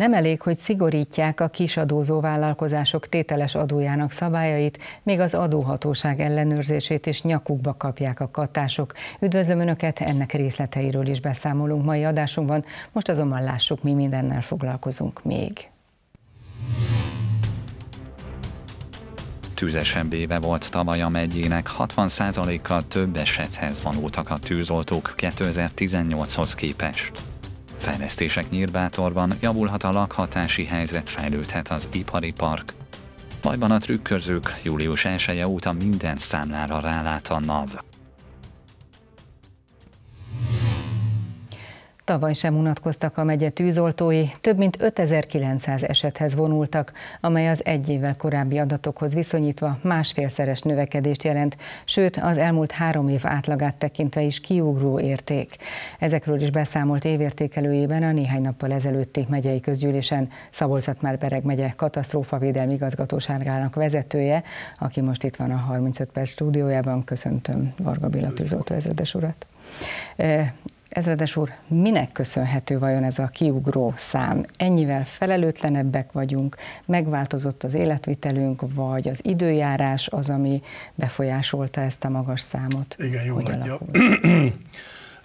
Nem elég, hogy szigorítják a kisadózó vállalkozások tételes adójának szabályait, még az adóhatóság ellenőrzését is nyakukba kapják a katások. Üdvözlöm Önöket, ennek részleteiről is beszámolunk mai adásunkban, most azonban lássuk, mi mindennel foglalkozunk még. Tüzesebb éve volt tavaly a megyének, 60%-kal több esethez vonultak a tűzoltók 2018-hoz képest. Fejlesztések Nyírbátorban, javulhat a lakhatási helyzet, fejlődhet az ipari park. Bajban a trükközők, július 1-e óta minden számlára rálát a NAV. Tavaly sem unatkoztak a megye tűzoltói, több mint 5900 esethez vonultak, amely az egy évvel korábbi adatokhoz viszonyítva másfélszeres növekedést jelent, sőt az elmúlt 3 év átlagát tekintve is kiugró érték. Ezekről is beszámolt évértékelőjében a néhány nappal ezelőtti megyei közgyűlésen Szabolcs-Szatmár-Bereg megye katasztrófavédelmi igazgatóságának vezetője, aki most itt van a 35 perc stúdiójában. Köszöntöm Varga Béla tűzoltó ezredes urat. Ezredes úr, minek köszönhető vajon ez a kiugró szám? Ennyivel felelőtlenebbek vagyunk, megváltozott az életvitelünk, vagy az időjárás az, ami befolyásolta ezt a magas számot? Igen, jó nagyja.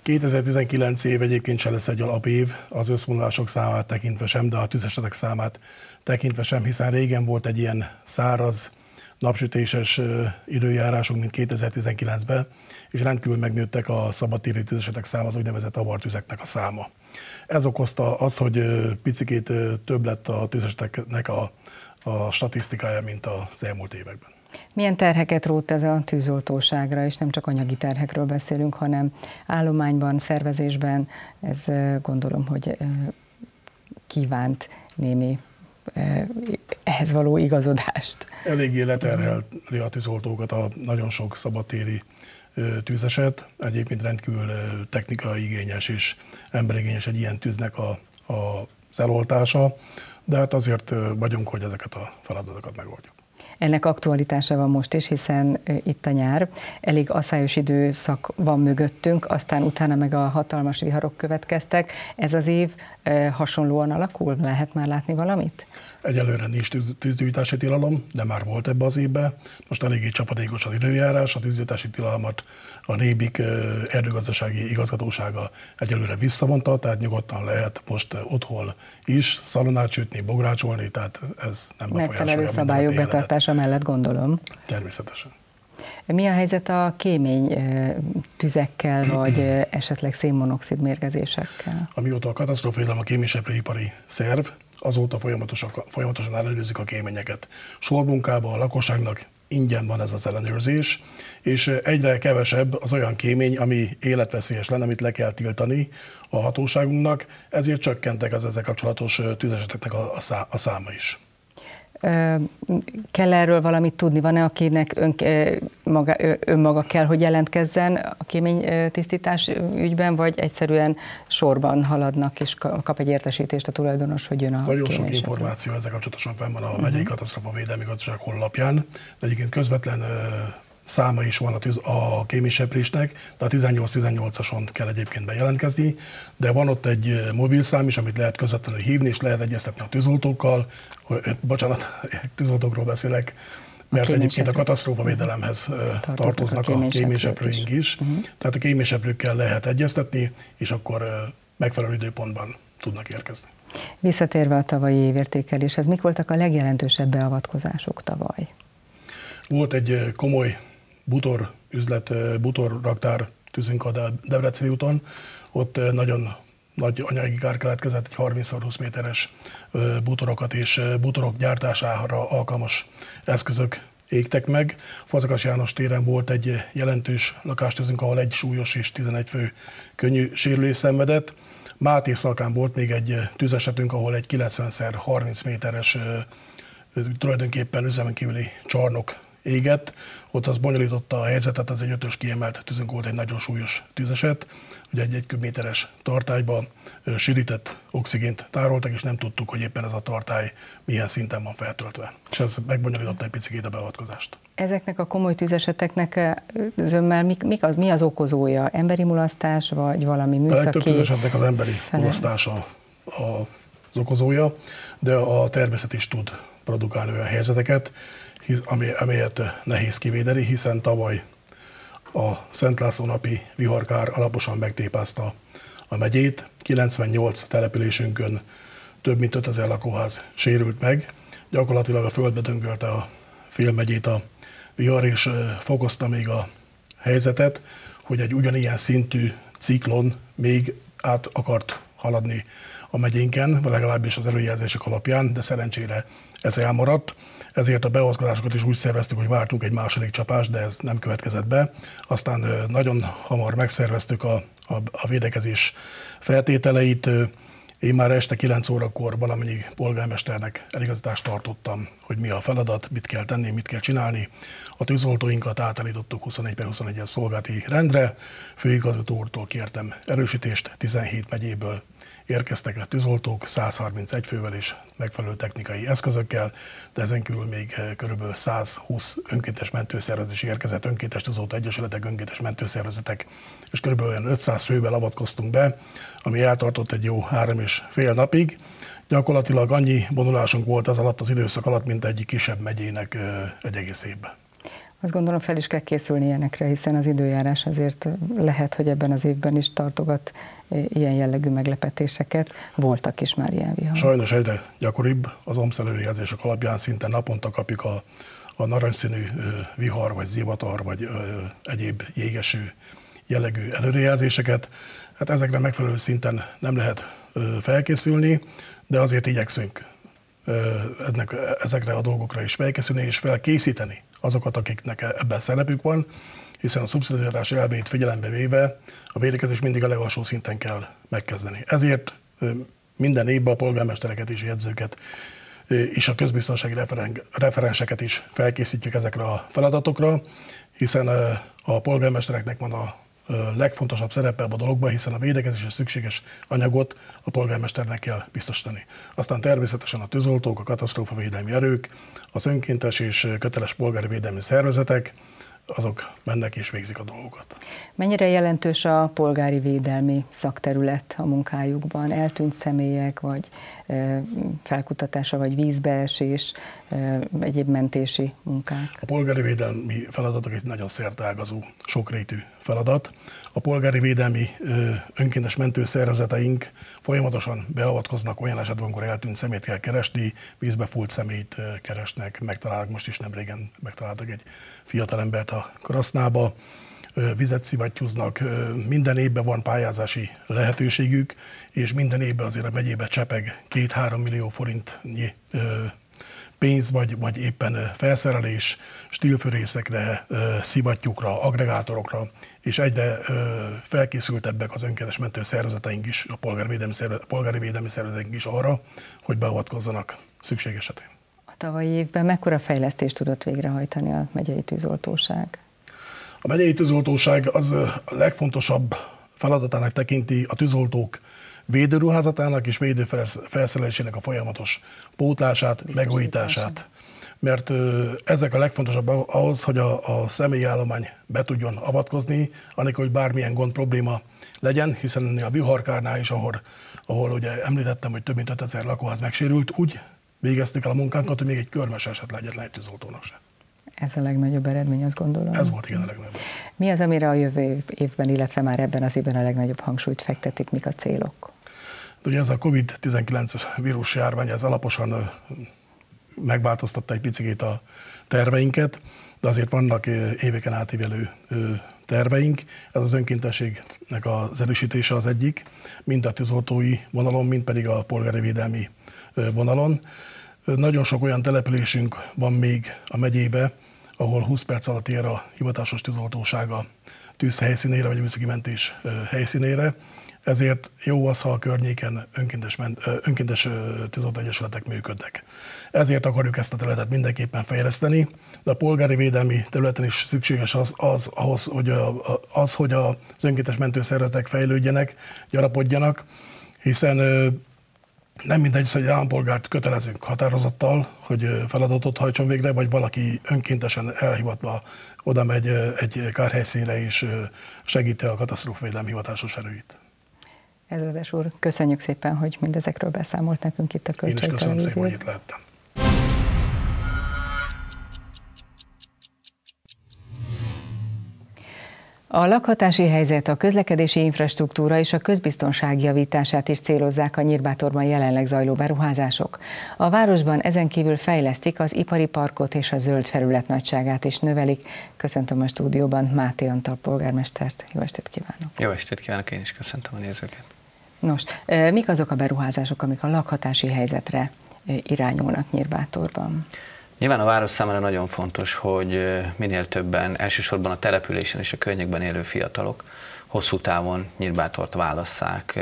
2019 év egyébként se lesz egy alapév, az összvonulások számát tekintve sem, de a tűzesetek számát tekintve sem, hiszen régen volt egy ilyen száraz, napsütéses időjárásunk, mint 2019-ben, és rendkívül megnőttek a szabadtéri tűzesetek száma, az úgynevezett avartüzeknek a száma. Ez okozta az, hogy picikét több lett a tűzeseteknek a statisztikája, mint az elmúlt években. Milyen terheket rótt ez a tűzoltóságra, és nem csak anyagi terhekről beszélünk, hanem állományban, szervezésben, ez gondolom, hogy kívánt némi ehhez való igazodást. Eléggé leterheli a tűzoltókat a nagyon sok szabadtéri tűzeset. Egyébként rendkívül technikai igényes és emberigényes egy ilyen tűznek az eloltása, de hát azért vagyunk, hogy ezeket a feladatokat megoldjuk. Ennek aktualitása van most is, hiszen itt a nyár, elég aszályos időszak van mögöttünk, aztán utána meg a hatalmas viharok következtek. Ez az év hasonlóan alakul? Lehet már látni valamit? Egyelőre nincs tűzgyújtási tilalom, de már volt ebbe az évbe. Most eléggé csapadékos az időjárás, a tűzgyújtási tilalmat a NÉBIK erdőgazdasági igazgatósága egyelőre visszavonta, tehát nyugodtan lehet most otthon is szalonát sütni, bográcsolni, tehát ez nem befolyásolja. Megfelelő szabályok betartása mellett, gondolom. Természetesen. Mi a helyzet a kémény tüzekkel, vagy esetleg szénmonoxid mérgezésekkel? Amióta a katasztrófavédelem a kéményseprőipari szerv, azóta folyamatosan ellenőrzik a kéményeket. Sormunkában a lakosságnak ingyen van ez az ellenőrzés, és egyre kevesebb az olyan kémény, ami életveszélyes lenne, amit le kell tiltani a hatóságunknak, ezért csökkentek az ezzel kapcsolatos tűzeseteknek a száma is. Kell erről valamit tudni? Van-e, akinek önmaga kell, hogy jelentkezzen a kéménytisztítás ügyben, vagy egyszerűen sorban haladnak, és kap egy értesítést a tulajdonos, hogy jön a kéményseprő? Nagyon sok információ ezzel kapcsolatosan fenn van a megyei katasztrófavédelmi igazgatóság honlapján, de egyébként közvetlen száma is van a kéményseprésnek, tehát 18-18-ason kell egyébként bejelentkezni, de van ott egy mobilszám is, amit lehet közvetlenül hívni, és lehet egyeztetni a tűzoltókkal, bocsánat, tűzoltókról beszélek, mert egyébként a katasztrófavédelemhez tartoznak a kéményseprőink is, tehát a kéményseprőkkel lehet egyeztetni, és akkor megfelelő időpontban tudnak érkezni. Visszatérve a tavalyi évértékeléshez, mik voltak a legjelentősebb beavatkozások tavaly? Volt egy komoly butorraktár tűzünk a Debreceni úton, ott nagyon nagy anyagi kár keletkezett, egy 30x20 méteres bútorokat és bútorok gyártására alkalmas eszközök égtek meg. Fazekas János téren volt egy jelentős lakástűzünk, ahol egy súlyos és 11 fő könnyű sérülés szenvedett. Máté szakán volt még egy tűzesetünk, ahol egy 90x30 méteres tulajdonképpen üzemenkívüli csarnok égett, ott az bonyolította a helyzetet, az egy 5-ös kiemelt tűzünk volt, egy nagyon súlyos tűzeset, ugye egy köbméteres tartályban sűrített oxigént tároltak, és nem tudtuk, hogy éppen ez a tartály milyen szinten van feltöltve. És ez megbonyolította egy picit a beavatkozást. Ezeknek a komoly tűzeseteknek zömmel mi az okozója? Emberi mulasztás, vagy valami műszaki? A legtöbb tűzesetnek az emberi mulasztása. A az okozója, de a természet is tud produkálni olyan helyzeteket, amelyet nehéz kivédeni, hiszen tavaly a Szent László napi viharkár alaposan megtépázta a megyét. 98 településünkön több mint 5000 lakóház sérült meg, gyakorlatilag a földbe döngölte a fél megyét a vihar, és fokozta még a helyzetet, hogy egy ugyanilyen szintű ciklon még át akart haladni a megyénken, legalábbis az előjelzések alapján, de szerencsére ez elmaradt. Ezért a beavatkozásokat is úgy szerveztük, hogy vártunk egy második csapást, de ez nem következett be. Aztán nagyon hamar megszerveztük a védekezés feltételeit. Én már este 9 órakor valamennyi polgármesternek eligazítást tartottam, hogy mi a feladat, mit kell tenni, mit kell csinálni. A tűzoltóinkat átállítottuk 24/21-es szolgálati rendre. Főigazgató úrtól kértem erősítést, 17 megyéből érkeztek a tűzoltók 131 fővel és megfelelő technikai eszközökkel, de ezen kívül még körülbelül 120 önkéntes mentőszervezet érkezett, önkéntes tűzoltó egyesületek, önkéntes mentőszervezetek, és körülbelül olyan 500 fővel avatkoztunk be, ami eltartott egy jó 3,5 napig. Gyakorlatilag annyi vonulásunk volt ez alatt az időszak alatt, mint egy kisebb megyének egy egész évben. Azt gondolom, fel is kell készülni ilyenekre, hiszen az időjárás azért lehet, hogy ebben az évben is tartogat ilyen jellegű meglepetéseket. Voltak is már ilyen viharok. Sajnos egyre gyakoribb, az OMSZ előrejelzések alapján szinte naponta kapjuk a narancsszínű vihar, vagy zivatar, vagy egyéb jégeső jellegű előrejelzéseket. Hát ezekre megfelelő szinten nem lehet felkészülni, de azért igyekszünk ezekre a dolgokra is felkészülni és felkészíteni azokat, akiknek ebben szerepük van, hiszen a szubszidiaritás elvét figyelembe véve a védekezés mindig a legalsó szinten kell megkezdeni. Ezért minden évben a polgármestereket és jegyzőket és a közbiztonsági referenseket is felkészítjük ezekre a feladatokra, hiszen a polgármestereknek van a legfontosabb szerepe a dologban, hiszen a védekezésre szükséges anyagot a polgármesternek kell biztosítani. Aztán természetesen a tűzoltók, a katasztrófavédelmi erők, az önkéntes és köteles polgárvédelmi szervezetek, azok mennek és végzik a dolgokat. Mennyire jelentős a polgári védelmi szakterület a munkájukban? Eltűnt személyek, vagy felkutatása, vagy vízbeesés, egyéb mentési munkák? A polgári védelmi feladatok egy nagyon szerteágazó, sokrétű feladat. A polgári védelmi önkéntes mentőszervezeteink folyamatosan beavatkoznak olyan esetben, amikor eltűnt szemét kell keresni, vízbefúlt szemét keresnek, megtalálnak, most is nem régen megtaláltak egy fiatalembert a Krasznába, vizet szivattyúznak, minden évben van pályázási lehetőségük, és minden évben azért a megyébe csepeg 2-3 millió forintnyi pénz, vagy éppen felszerelés, stílfűrészekre, szivattyúkra, agregátorokra, és egyre felkészültebbek az önkéntes mentő szervezeteink is, a polgári védelmi szervezeteink is arra, hogy beavatkozzanak szükség esetén. A tavalyi évben mekkora fejlesztést tudott végrehajtani a megyei tűzoltóság? A megyei tűzoltóság az a legfontosabb feladatának tekinti a tűzoltók védőruházatának és védőfelszerelésének a folyamatos pótlását, megújítását. Mert ezek a legfontosabb ahhoz, hogy a személyi állomány be tudjon avatkozni, anélkül, hogy bármilyen gond, probléma legyen, hiszen a viharkárnál is, ahol ugye említettem, hogy több mint 5000 lakóház megsérült, úgy végeztük el a munkánkat, hogy még egy körmes eset legyen egy tűzoltónak sem. Ez a legnagyobb eredmény, azt gondolom. Ez volt, igen, a legnagyobb. Mi az, amire a jövő évben, illetve már ebben az évben a legnagyobb hangsúlyt fektetik, mik a célok? Ugye ez a Covid-19 vírusjárvány, ez alaposan megváltoztatta egy picit a terveinket, de azért vannak éveken átívelő terveink. Ez az önkéntességnek az erősítése az egyik, mind a tűzoltói vonalon, mind pedig a polgári védelmi vonalon. Nagyon sok olyan településünk van még a megyébe, ahol 20 perc alatt ér a hivatásos tűzoltósága tűz helyszínére, vagy műszaki mentés helyszínére. Ezért jó az, ha a környéken önkéntes tűzoltó egyesületek működnek. Ezért akarjuk ezt a területet mindenképpen fejleszteni, de a polgári védelmi területen is szükséges az, hogy az önkéntes mentőszervezetek fejlődjenek, gyarapodjanak, hiszen nem mindegy, hogy egy állampolgárt kötelezünk határozattal, hogy feladatot hajtson végre, vagy valaki önkéntesen elhivatva oda megy egy kárhelyszínre és segíti a katasztrófavédelmi hivatásos erőit. Ezredes úr, köszönjük szépen, hogy mindezekről beszámolt nekünk itt a Kölcsei Televízióban. Én is köszönöm szépen, hogy itt láttam. A lakhatási helyzet, a közlekedési infrastruktúra és a közbiztonság javítását is célozzák a Nyírbátorban jelenleg zajló beruházások. A városban ezen kívül fejlesztik az ipari parkot és a zöld felület nagyságát is növelik. Köszöntöm a stúdióban Máté Antal polgármestert. Jó estét kívánok! Jó estét kívánok, én is köszöntöm a nézőket! Nos, mik azok a beruházások, amik a lakhatási helyzetre irányulnak Nyírbátorban? Nyilván a város számára nagyon fontos, hogy minél többen, elsősorban a településen és a környékben élő fiatalok hosszú távon Nyírbátort válasszák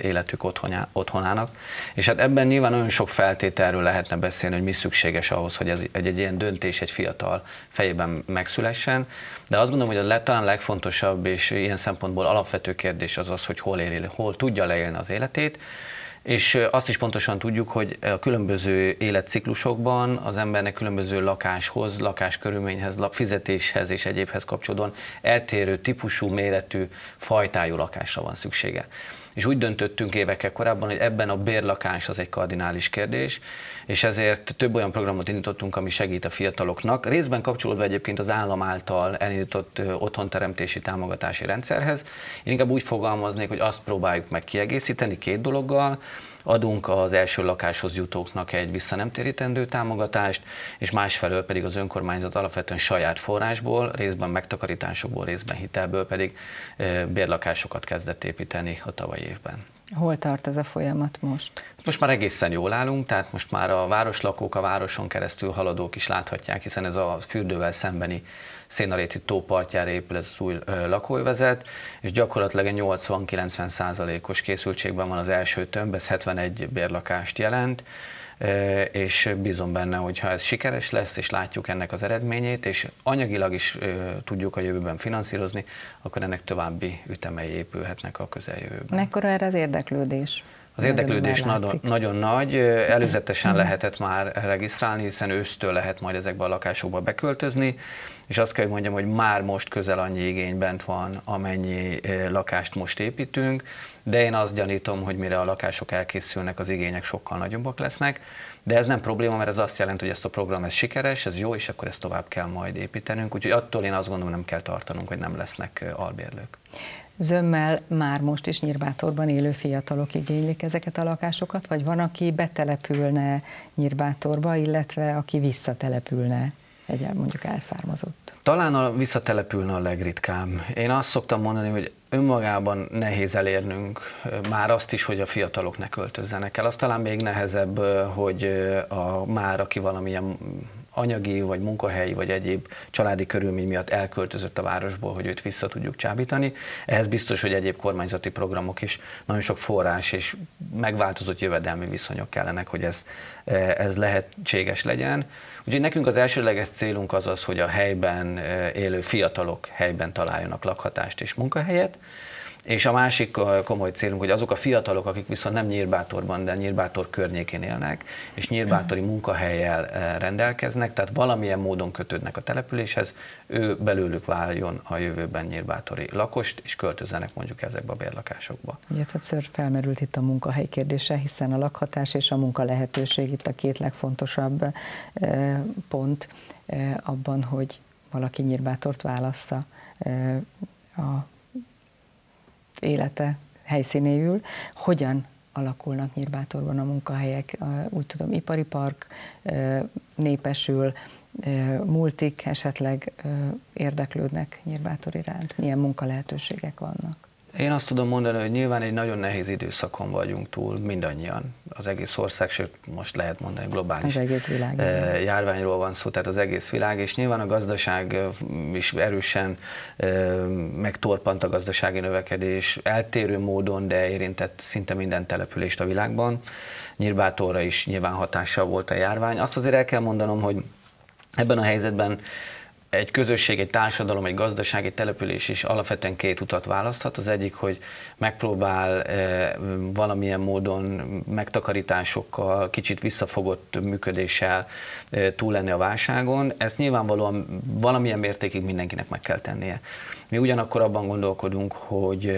életük otthonának. És hát ebben nyilván olyan sok feltételről lehetne beszélni, hogy mi szükséges ahhoz, hogy ez egy ilyen döntés egy fiatal fejében megszülessen. De azt gondolom, hogy a talán legfontosabb és ilyen szempontból alapvető kérdés az az, hogy hol tudja leélni az életét. És azt is pontosan tudjuk, hogy a különböző életciklusokban az embernek különböző lakáshoz, lakáskörülményhez, fizetéshez és egyébhez kapcsolódóan eltérő típusú, méretű, fajtájú lakásra van szüksége. És úgy döntöttünk évekkel korábban, hogy ebben a bérlakás az egy kardinális kérdés, és ezért több olyan programot indítottunk, ami segít a fiataloknak, részben kapcsolódva egyébként az állam által elindított otthonteremtési támogatási rendszerhez. Én inkább úgy fogalmaznék, hogy azt próbáljuk meg kiegészíteni két dologgal. Adunk az első lakáshoz jutóknak egy visszanemtérítendő támogatást, és másfelől pedig az önkormányzat alapvetően saját forrásból, részben megtakarításokból, részben hitelből pedig bérlakásokat kezdett építeni a tavalyi évben. Hol tart ez a folyamat most? Most már egészen jól állunk, tehát most már a városlakók, a városon keresztül haladók is láthatják, hiszen ez a fürdővel szembeni Szénaréti tó partjára épül ez az új lakóövezet, és gyakorlatilag egy 80-90%-os készültségben van az első tömb, ez 71 bérlakást jelent, és bízom benne, hogy ha ez sikeres lesz, és látjuk ennek az eredményét, és anyagilag is tudjuk a jövőben finanszírozni, akkor ennek további ütemei épülhetnek a közeljövőben. Mekkora erre az érdeklődés? Az érdeklődés nagyon nagy, előzetesen lehetett már regisztrálni, hiszen ősztől lehet majd ezekbe a lakásokba beköltözni, és azt kell, hogy mondjam, hogy már most közel annyi igény bent van, amennyi lakást most építünk, de én azt gyanítom, hogy mire a lakások elkészülnek, az igények sokkal nagyobbak lesznek, de ez nem probléma, mert ez azt jelenti, hogy ezt a program ez sikeres, ez jó, és akkor ezt tovább kell majd építenünk, úgyhogy attól én azt gondolom, nem kell tartanunk, hogy nem lesznek albérlők. Zömmel már most is Nyírbátorban élő fiatalok igénylik ezeket a lakásokat, vagy van, aki betelepülne Nyírbátorba, illetve aki visszatelepülne, mondjuk elszármazott? Talán a visszatelepülne a legritkább. Én azt szoktam mondani, hogy önmagában nehéz elérnünk már azt is, hogy a fiatalok ne költözzenek el. Az talán még nehezebb, hogy aki valamilyen anyagi, vagy munkahelyi, vagy egyéb családi körülmény miatt elköltözött a városból, hogy őt vissza tudjuk csábítani. Ehhez biztos, hogy egyéb kormányzati programok is, nagyon sok forrás és megváltozott jövedelmi viszonyok kellenek, hogy ez lehetséges legyen. Úgyhogy nekünk az elsőleges célunk az az, hogy a helyben élő fiatalok helyben találjanak lakhatást és munkahelyet, és a másik komoly célunk, hogy azok a fiatalok, akik viszont nem Nyírbátorban, de Nyírbátor környékén élnek, és nyírbátori munkahellyel rendelkeznek, tehát valamilyen módon kötődnek a településhez, ő belőlük váljon a jövőben nyírbátori lakost, és költözzenek mondjuk ezekbe a bérlakásokba. Ugye többször felmerült itt a munkahely kérdése, hiszen a lakhatás és a munkalehetőség itt a két legfontosabb pont abban, hogy valaki Nyírbátort válassza a élete helyszínéül. Hogyan alakulnak Nyírbátorban a munkahelyek? Úgy tudom, ipari park népesül, multik esetleg érdeklődnek Nyírbátor iránt. Milyen munkalehetőségek vannak? Én azt tudom mondani, hogy nyilván egy nagyon nehéz időszakon vagyunk túl mindannyian. Az egész ország, sőt most lehet mondani globális járványról van szó, tehát az egész világ, és nyilván a gazdaság is erősen megtorpant a gazdasági növekedés, eltérő módon, de érintett szinte minden települést a világban. Nyírbátorra is nyilván hatással volt a járvány. Azt azért el kell mondanom, hogy ebben a helyzetben egy közösség, egy társadalom, egy gazdaság, egy település is alapvetően két utat választhat. Az egyik, hogy megpróbál valamilyen módon megtakarításokkal, kicsit visszafogott működéssel túl lenni a válságon. Ezt nyilvánvalóan valamilyen mértékig mindenkinek meg kell tennie. Mi ugyanakkor abban gondolkodunk, hogy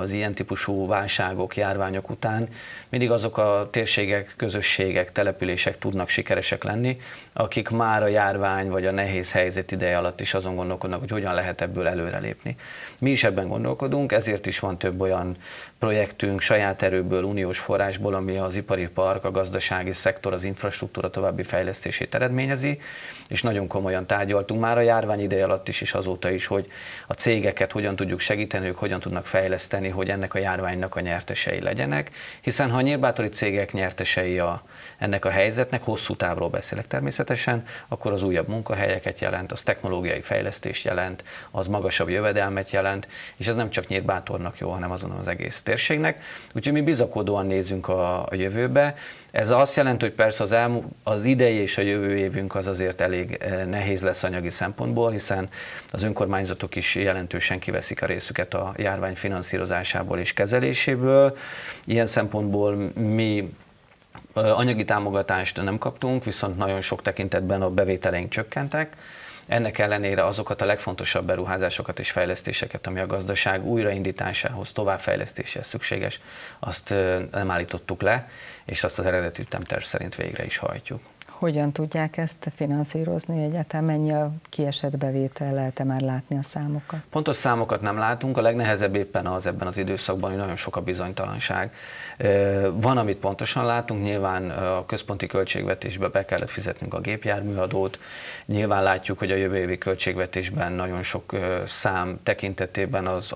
az ilyen típusú válságok, járványok után mindig azok a térségek, közösségek, települések tudnak sikeresek lenni, akik már a járvány vagy a nehéz helyzet ideje alatt is azon gondolkodnak, hogy hogyan lehet ebből előrelépni. Mi is ebben gondolkodunk, ezért is van több olyan projektünk saját erőből, uniós forrásból, ami az ipari park, a gazdasági szektor, az infrastruktúra további fejlesztését eredményezi, és nagyon komolyan tárgyaltunk már a járvány ideje alatt is, és azóta is, hogy a cégeket hogyan tudjuk segíteni, ők hogyan tudnak fejleszteni, hogy ennek a járványnak a nyertesei legyenek, hiszen ha a nyírbátori cégek nyertesei ennek a helyzetnek, hosszú távról beszélek természetesen, akkor az újabb munkahelyeket jelent, az technológiai fejlesztést jelent, az magasabb jövedelmet jelent, és ez nem csak Nyírbátornak jó, hanem azon az egész térségnek. Úgyhogy mi bizakodóan nézünk a jövőbe. Ez azt jelenti, hogy persze az idei és a jövő évünk az azért elég nehéz lesz anyagi szempontból, hiszen az önkormányzatok is jelentősen kiveszik a részüket a járvány finanszírozásából és kezeléséből. Ilyen szempontból mi anyagi támogatást nem kaptunk, viszont nagyon sok tekintetben a bevételeink csökkentek. Ennek ellenére azokat a legfontosabb beruházásokat és fejlesztéseket, ami a gazdaság újraindításához, továbbfejlesztéséhez szükséges, azt nem állítottuk le, és azt az eredeti ütemterv szerint végre is hajtjuk. Hogyan tudják ezt finanszírozni egyáltalán? Mennyi a kiesett bevétel? Lehet-e már látni a számokat? Pontos számokat nem látunk. A legnehezebb éppen az ebben az időszakban, hogy nagyon sok a bizonytalanság. Van, amit pontosan látunk. Nyilván a központi költségvetésbe be kellett fizetnünk a gépjárműadót. Nyilván látjuk, hogy a jövő évi költségvetésben nagyon sok szám tekintetében az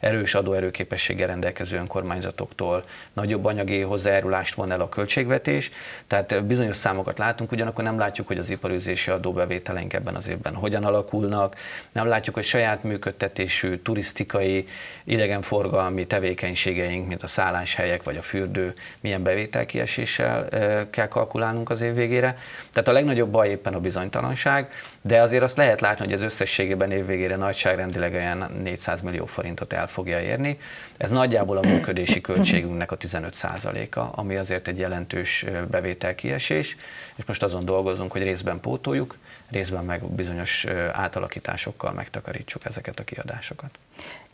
erős adóerőképességgel rendelkező önkormányzatoktól nagyobb anyagi hozzájárulást von el a költségvetés. Tehát bizonyos számokat látunk, ugyanakkor nem látjuk, hogy az iparűzési adóbevételeink ebben az évben hogyan alakulnak, nem látjuk, hogy saját működtetésű, turisztikai, idegenforgalmi tevékenységeink, mint a szálláshelyek vagy a fürdő, milyen bevételkieséssel kell kalkulálnunk az év végére. Tehát a legnagyobb baj éppen a bizonytalanság, de azért azt lehet látni, hogy az összességében év végére nagyságrendileg olyan 400 millió forintot el fogja érni. Ez nagyjából a működési költségünknek a 15%-a, ami azért egy jelentős bevételkiesés, és most azon dolgozunk, hogy részben pótoljuk, részben meg bizonyos átalakításokkal megtakarítsuk ezeket a kiadásokat.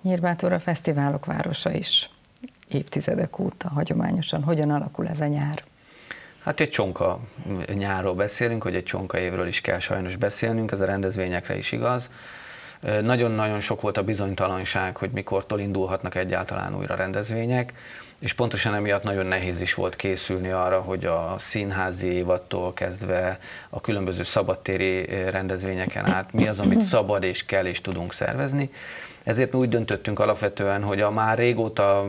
Nyírbátor a fesztiválok városa is évtizedek óta hagyományosan. Hogyan alakul ez a nyár? Hát egy csonka nyárról beszélünk, hogy egy csonka évről is kell sajnos beszélnünk, ez a rendezvényekre is igaz. Nagyon-nagyon sok volt a bizonytalanság, hogy mikortól indulhatnak egyáltalán újra rendezvények, és pontosan emiatt nagyon nehéz is volt készülni arra, hogy a színházi évattól kezdve a különböző szabadtéri rendezvényeken át mi az, amit szabad és kell és tudunk szervezni. Ezért mi úgy döntöttünk alapvetően, hogy a már régóta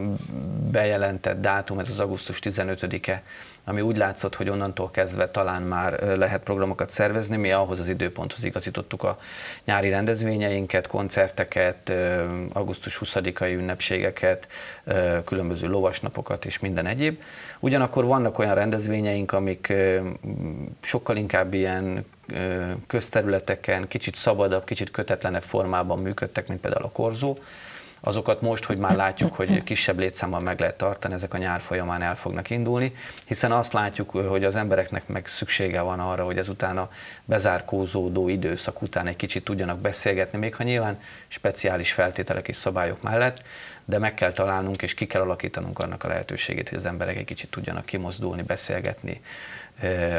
bejelentett dátum, ez az augusztus 15-e, ami úgy látszott, hogy onnantól kezdve talán már lehet programokat szervezni, mi ahhoz az időponthoz igazítottuk a nyári rendezvényeinket, koncerteket, augusztus 20-ai ünnepségeket, különböző lovasnapokat és minden egyéb. Ugyanakkor vannak olyan rendezvényeink, amik sokkal inkább ilyen közterületeken, kicsit szabadabb, kicsit kötetlenebb formában működtek, mint például a korzó. Azokat most, hogy már látjuk, hogy kisebb létszámban meg lehet tartani, ezek a nyár folyamán el fognak indulni, hiszen azt látjuk, hogy az embereknek meg szüksége van arra, hogy ezután a bezárkózódó időszak után egy kicsit tudjanak beszélgetni, még ha nyilván speciális feltételek és szabályok mellett, de meg kell találnunk és ki kell alakítanunk annak a lehetőségét, hogy az emberek egy kicsit tudjanak kimozdulni, beszélgetni,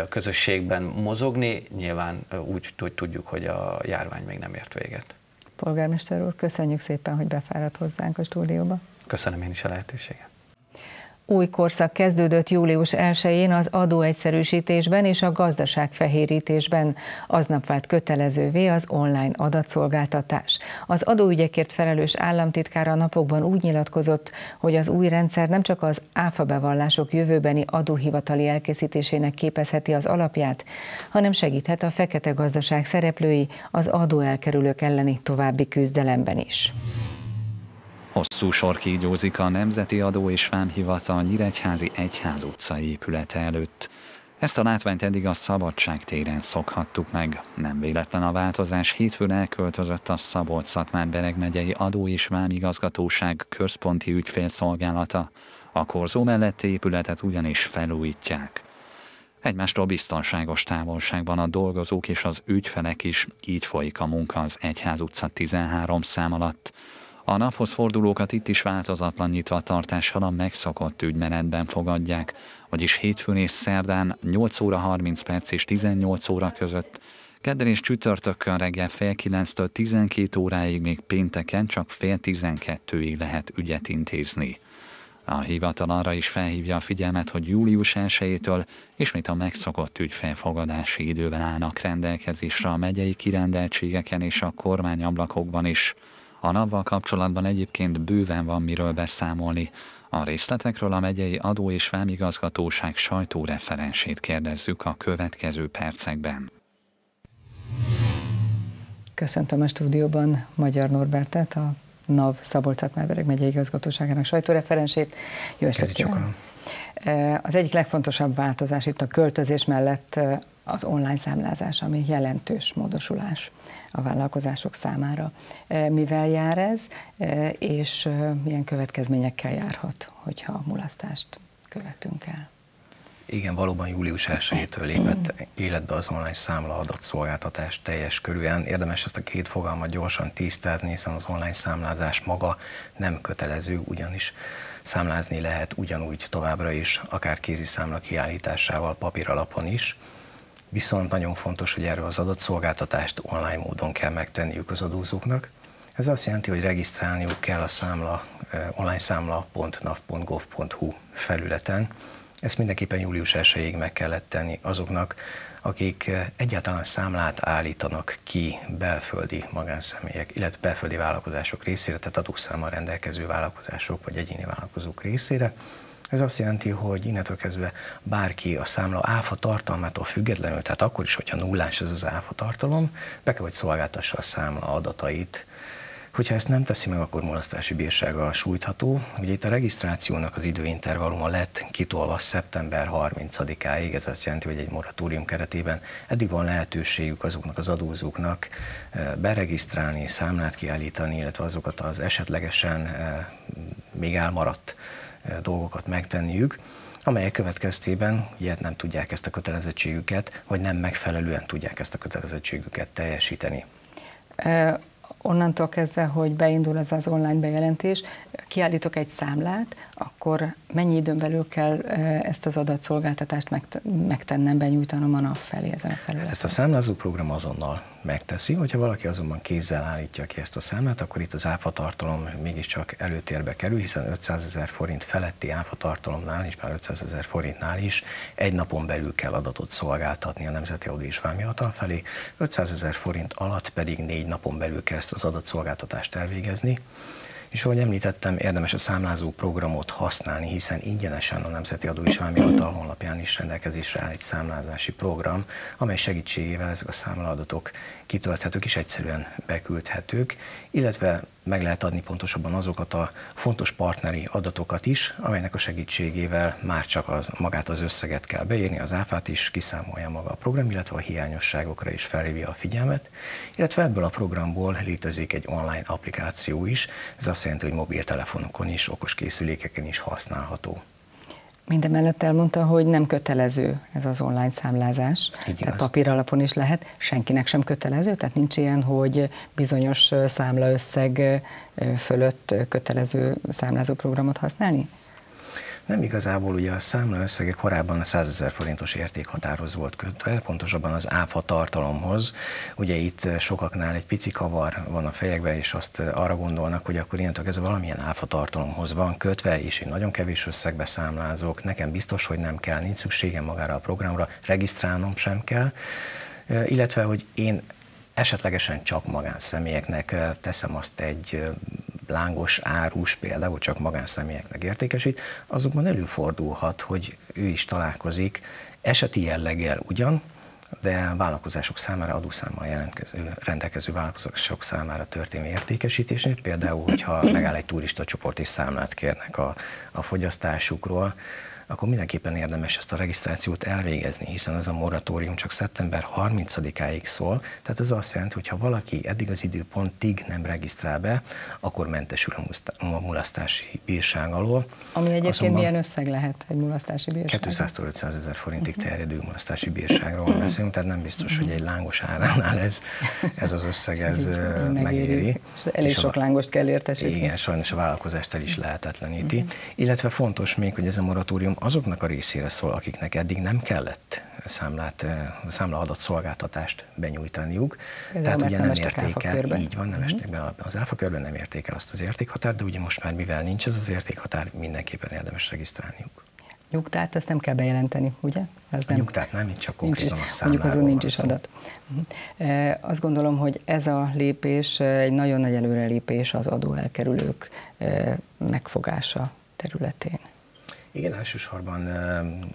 a közösségben mozogni, nyilván úgy, hogy tudjuk, hogy a járvány még nem ért véget. Polgármester úr, köszönjük szépen, hogy befáradt hozzánk a stúdióba. Köszönöm én is a lehetőséget. Új korszak kezdődött július 1-én az adóegyszerűsítésben és a gazdaságfehérítésben. Aznap vált kötelezővé az online adatszolgáltatás. Az adóügyekért felelős államtitkár a napokban úgy nyilatkozott, hogy az új rendszer nem csak az áfabevallások jövőbeni adóhivatali elkészítésének képezheti az alapját, hanem segíthet a fekete gazdaság szereplői az adóelkerülők elleni további küzdelemben is. Hosszú sor kígyózik a Nemzeti Adó és Vámhivatal nyíregyházi Egyház utcai épülete előtt. Ezt a látványt eddig a Szabadság téren szokhattuk meg. Nem véletlen a változás, hétfőn elköltözött a Szabolcs-Szatmár-Bereg megyei Adó és Vámigazgatóság központi ügyfélszolgálata. A korzó melletti épületet ugyanis felújítják. Egymástól biztonságos távolságban a dolgozók és az ügyfelek is, így folyik a munka az Egyház utca 13 szám alatt. A naphoz fordulókat itt is változatlan nyitvatartással a megszokott ügymenetben fogadják, vagyis hétfőn és szerdán 8 óra 30 perc és 18 óra között, kedden és csütörtökön reggel fél 9-től 12 óráig, még pénteken csak fél 12-ig lehet ügyet intézni. A hivatal arra is felhívja a figyelmet, hogy július 1-től ismét a megszokott ügyfélfogadási idővel állnak rendelkezésre a megyei kirendeltségeken és a kormányablakokban is. A NAV-val kapcsolatban egyébként bőven van miről beszámolni. A részletekről a megyei Adó és Vámigazgatóság sajtóreferensét kérdezzük a következő percekben. Köszöntöm a stúdióban Magyar Norbertet, a NAV Szabolcs-Szatmár-Bereg megyei igazgatóságának sajtóreferensét. Jó estét kívánok! Az egyik legfontosabb változás itt a költözés mellett az online számlázás, ami jelentős módosulás a vállalkozások számára. Mivel jár ez, és milyen következményekkel járhat, hogyha a mulasztást követünk el? Igen, valóban július 1-től lépett életbe az online számlaadatszolgáltatás teljes körűen. Érdemes ezt a két fogalmat gyorsan tisztázni, hiszen az online számlázás maga nem kötelező, ugyanis számlázni lehet ugyanúgy továbbra is, akár kézi számla kiállításával, papíralapon is. Viszont nagyon fontos, hogy erről az adatszolgáltatást online módon kell megtenniük az adózóknak. Ez azt jelenti, hogy regisztrálniuk kell a onlineszámla.nav.gov.hu felületen. Ezt mindenképpen július 1-ig meg kellett tenni azoknak, akik egyáltalán számlát állítanak ki belföldi magánszemélyek, illetve belföldi vállalkozások részére, tehát adószámmal rendelkező vállalkozások vagy egyéni vállalkozók részére. Ez azt jelenti, hogy innentől kezdve bárki a számla áfa tartalmától függetlenül, tehát akkor is, hogyha nullás ez az áfa tartalom, be kell, hogy szolgáltassa a számla adatait. Hogyha ezt nem teszi meg, akkor mulasztási bírsággal sújtható. Ugye itt a regisztrációnak az időintervalluma lett kitolva szeptember 30-áig, ez azt jelenti, hogy egy moratórium keretében eddig van lehetőségük azoknak az adózóknak beregisztrálni, számlát kiállítani, illetve azokat az esetlegesen még elmaradt dolgokat megtenniük, amelyek következtében ugye nem tudják ezt a kötelezettségüket, vagy nem megfelelően tudják ezt a kötelezettségüket teljesíteni. Onnantól kezdve, hogy beindul ez az online bejelentés, kiállítok egy számlát, akkor mennyi időn belül kell ezt az adatszolgáltatást megtennem, benyújtanom a NAV felé ezen a felületen? Ezt a számlázó program azonnal megteszi, hogyha valaki azonban kézzel állítja ki ezt a számlát, akkor itt az áfatartalom mégiscsak előtérbe kerül, hiszen 500 000 forint feletti áfatartalomnál és már 500 000 forintnál is egy napon belül kell adatot szolgáltatni a Nemzeti Adó és Vámhivatal felé, 500 000 forint alatt pedig 4 napon belül kell ezt az adatszolgáltatást elvégezni. És ahogy említettem, érdemes a számlázó programot használni, hiszen ingyenesen a Nemzeti Adó és Vámhivatal honlapján is rendelkezésre áll egy számlázási program, amely segítségével ezek a számlaadatok kitölthetők és egyszerűen beküldhetők, illetve meg lehet adni pontosabban azokat a fontos partneri adatokat is, amelynek a segítségével már csak magát az összeget kell beírni, az áfát is kiszámolja maga a program, illetve a hiányosságokra is felhívja a figyelmet, illetve ebből a programból létezik egy online applikáció is, ez azt jelenti, hogy mobiltelefonokon is, okos készülékeken is használható. Mindemellett elmondta, hogy nem kötelező ez az online számlázás, tehát papír alapon is lehet, senkinek sem kötelező, tehát nincs ilyen, hogy bizonyos számlaösszeg fölött kötelező számlázó programot használni? Nem igazából, ugye a számlaösszegek korábban a 100 000 forintos értékhatárhoz volt kötve, pontosabban az áfa tartalomhoz. Ugye itt sokaknál egy pici kavar van a fejekben, és azt arra gondolnak, hogy akkor innentől kezdve valamilyen áfa tartalomhoz van kötve, és én nagyon kevés összegbe számlázok, nekem biztos, hogy nem kell, nincs szükségem magára a programra, regisztrálnom sem kell, illetve, hogy én esetlegesen csak magánszemélyeknek teszem azt egy lángos árus például csak magánszemélyeknek értékesít, azokban előfordulhat, hogy ő is találkozik eseti jelleggel ugyan, de vállalkozások számára, adószámmal rendelkező vállalkozások számára történő értékesítésnél, például, hogyha megáll egy turista csoport és számlát kérnek a fogyasztásukról, akkor mindenképpen érdemes ezt a regisztrációt elvégezni, hiszen ez a moratórium csak szeptember 30-áig szól, tehát ez azt jelenti, hogy ha valaki eddig az időpontig nem regisztrál be, akkor mentesül a mulasztási bírság alól. Ami egyébként milyen összeg lehet egy mulasztási bírság? 200-500 000 forintig terjedő mulasztási bírságról beszélünk, tehát nem biztos, hogy egy lángos áránál ez az összeg ez megéri. Elég sok lángost kell értesíteni. Igen, sajnos a vállalkozást el is lehetetleníti. Illetve fontos még, hogy ez a moratórium azoknak a részére szól, akiknek eddig nem kellett számladatszolgáltatást benyújtaniuk. Tehát ugye nem érték el, így van, nem estek be az áfakörben, nem érték el azt az értékhatárt, de ugye most már mivel nincs ez az értékhatár, mindenképpen érdemes regisztrálniuk. Nyugtát ezt nem kell bejelenteni, ugye? Ez nem. Nyugtát nem, csak konkrétan a számláról. Azon nincs is adat. Azt gondolom, hogy ez a lépés egy nagyon nagy előrelépés az adóelkerülők megfogása területén. Igen, elsősorban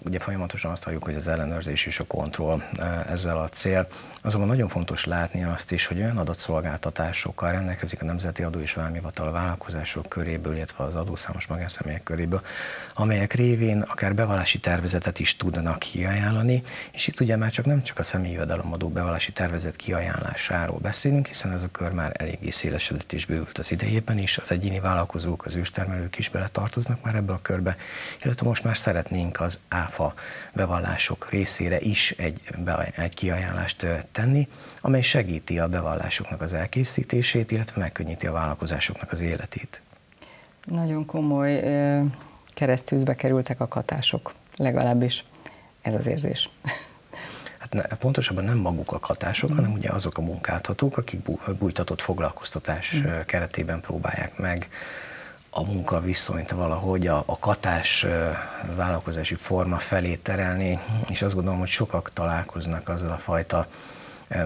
ugye folyamatosan azt halljuk, hogy az ellenőrzés és a kontroll ezzel a cél. Azonban nagyon fontos látni azt is, hogy olyan adatszolgáltatásokkal rendelkezik a Nemzeti Adó és Vámhivatal vállalkozások köréből, illetve az adószámos magánszemélyek köréből, amelyek révén akár bevallási tervezetet is tudnak kiajánlani, és itt ugye már nem csak a személyi jövedelemadó bevallási tervezet kiajánlásáról beszélünk, hiszen ez a kör már eléggé szélesedett és bővült az idejében is, az egyéni vállalkozók, az őstermelők is beletartoznak már ebbe a körbe, illetve most már szeretnénk az áfa bevallások részére is egy kiajánlást tenni, amely segíti a bevallásoknak az elkészítését, illetve megkönnyíti a vállalkozásoknak az életét. Nagyon komoly keresztűzbe kerültek a katások, legalábbis ez az érzés. Pontosabban nem maguk a katások, hanem ugye azok a munkáltatók, akik bújtatott foglalkoztatás keretében próbálják meg a munkaviszonyt valahogy a katás vállalkozási forma felé terelni, és azt gondolom, hogy sokak találkoznak azzal a fajta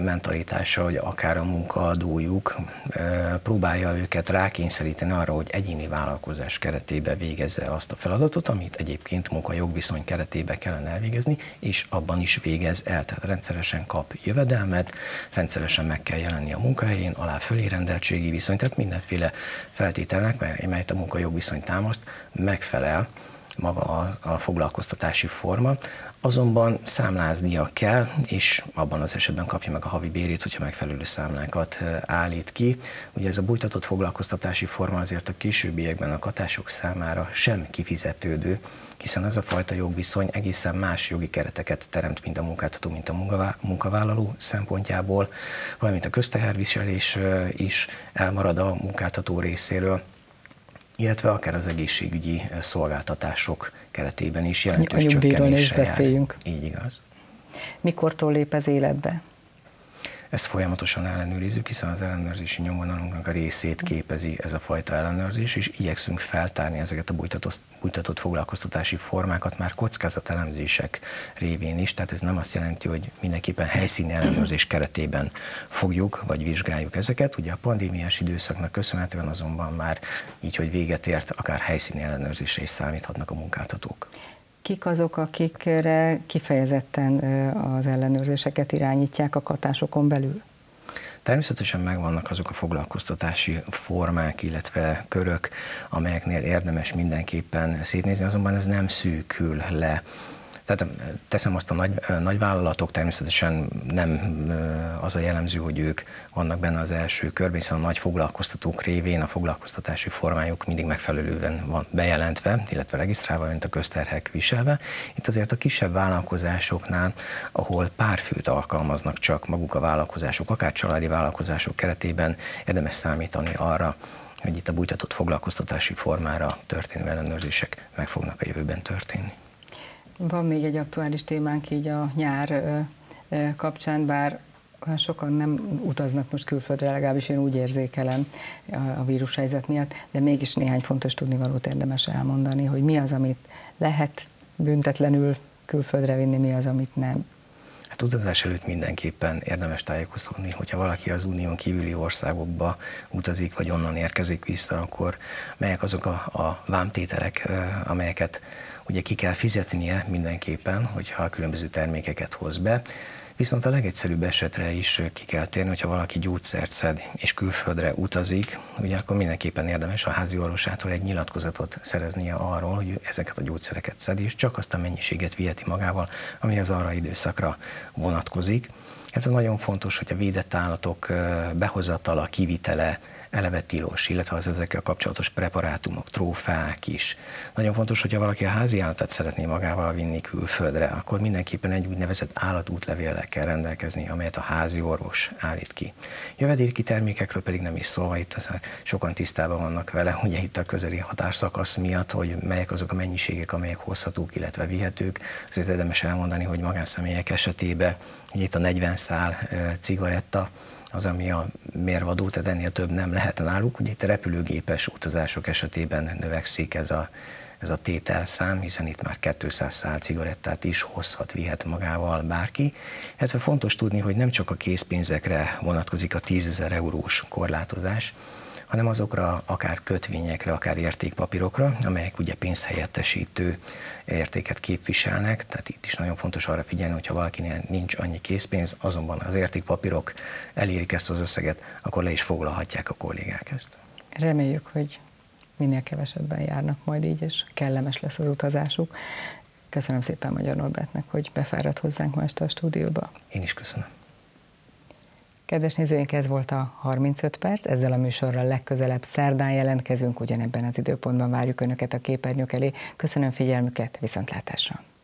mentalitással, hogy akár a munkaadójuk próbálja őket rákényszeríteni arra, hogy egyéni vállalkozás keretében végezze azt a feladatot, amit egyébként munkajogviszony keretében kellene elvégezni, és abban is végez el, tehát rendszeresen kap jövedelmet, rendszeresen meg kell jelenni a munkahelyén, alá fölé rendeltségi viszony, tehát mindenféle feltételnek, melyet a munkajogviszony támaszt, megfelel maga a foglalkoztatási forma, azonban számláznia kell, és abban az esetben kapja meg a havi bérét, hogyha megfelelő számlákat állít ki. Ugye ez a bújtatott foglalkoztatási forma azért a későbbiekben a katások számára sem kifizetődő, hiszen ez a fajta jogviszony egészen más jogi kereteket teremt, mind a munkáltató, mint a munkavállaló szempontjából, valamint a közteherviselés is elmarad a munkáltató részéről, illetve akár az egészségügyi szolgáltatások keretében is jelentős csökkenéssel jár. Így igaz. Mikortól lép ez életbe? Ezt folyamatosan ellenőrizzük, hiszen az ellenőrzési nyomvonalunknak a részét képezi ez a fajta ellenőrzés, és igyekszünk feltárni ezeket a bújtatott foglalkoztatási formákat már kockázatelemzések révén is, tehát ez nem azt jelenti, hogy mindenképpen helyszíni ellenőrzés keretében fogjuk vagy vizsgáljuk ezeket. Ugye a pandémiás időszaknak köszönhetően azonban már így, hogy véget ért, akár helyszíni ellenőrzésre is számíthatnak a munkáltatók. Kik azok, akikre kifejezetten az ellenőrzéseket irányítják a katásokon belül? Természetesen megvannak azok a foglalkoztatási formák, illetve körök, amelyeknél érdemes mindenképpen szétnézni, azonban ez nem szűkül le. Tehát teszem azt, a nagyvállalatok természetesen nem az a jellemző, hogy ők vannak benne az első körben, hiszen a nagy foglalkoztatók révén a foglalkoztatási formájuk mindig megfelelően van bejelentve, illetve regisztrálva, mint a közterhek viselve. Itt azért a kisebb vállalkozásoknál, ahol pár főt alkalmaznak csak maguk a vállalkozások, akár családi vállalkozások keretében érdemes számítani arra, hogy itt a bújtatott foglalkoztatási formára történő ellenőrzések meg fognak a jövőben történni. Van még egy aktuális témánk így a nyár kapcsán, bár sokan nem utaznak most külföldre, legalábbis én úgy érzékelem a vírushelyzet miatt, de mégis néhány fontos tudnivalót érdemes elmondani, hogy mi az, amit lehet büntetlenül külföldre vinni, mi az, amit nem. Hát utazás előtt mindenképpen érdemes tájékozódni, hogyha valaki az unión kívüli országokba utazik, vagy onnan érkezik vissza, akkor melyek azok a vámtételek, amelyeket ugye ki kell fizetnie mindenképpen, hogyha különböző termékeket hoz be. Viszont a legegyszerűbb esetre is ki kell térni, hogyha valaki gyógyszert szed és külföldre utazik, ugye akkor mindenképpen érdemes a házi orvosától egy nyilatkozatot szereznie arról, hogy ezeket a gyógyszereket szedi, és csak azt a mennyiséget viheti magával, ami az arra időszakra vonatkozik. Hát nagyon fontos, hogy a védett állatok behozatala, kivitele eleve tilos, illetve az ezekkel kapcsolatos preparátumok, trófák is. Nagyon fontos, hogyha valaki a házi állatát szeretné magával vinni külföldre, akkor mindenképpen egy úgynevezett állatútlevéllel kell rendelkezni, amelyet a házi orvos állít ki. Jövedéki termékekről pedig nem is szólva, itt sokan tisztában vannak vele, ugye itt a közeli határszakasz miatt, hogy melyek azok a mennyiségek, amelyek hozhatók, illetve vihetők. Azért érdemes elmondani, hogy magánszemélyek esetében, ugye itt a 40 szál cigaretta az, ami a mérvadó, tehát ennél több nem lehet náluk. Ugye itt a repülőgépes utazások esetében növekszik ez a tételszám, hiszen itt már 200 szál cigarettát is hozhat, vihet magával bárki. Hát fontos tudni, hogy nem csak a készpénzekre vonatkozik a 10 000 eurós korlátozás, hanem azokra akár kötvényekre, akár értékpapírokra, amelyek ugye pénzhelyettesítő értéket képviselnek, tehát itt is nagyon fontos arra figyelni, hogyha valakinél nincs annyi készpénz, azonban az értékpapírok elérik ezt az összeget, akkor le is foglalhatják a kollégák ezt. Reméljük, hogy minél kevesebben járnak majd így, és kellemes lesz az utazásuk. Köszönöm szépen Magyar Norbertnek, hogy befáradt hozzánk ma este a stúdióba. Én is köszönöm. Kedves nézőink, ez volt a 35 perc, ezzel a műsorral legközelebb szerdán jelentkezünk, ugyanebben az időpontban várjuk Önöket a képernyők elé. Köszönöm figyelmüket, viszontlátásra!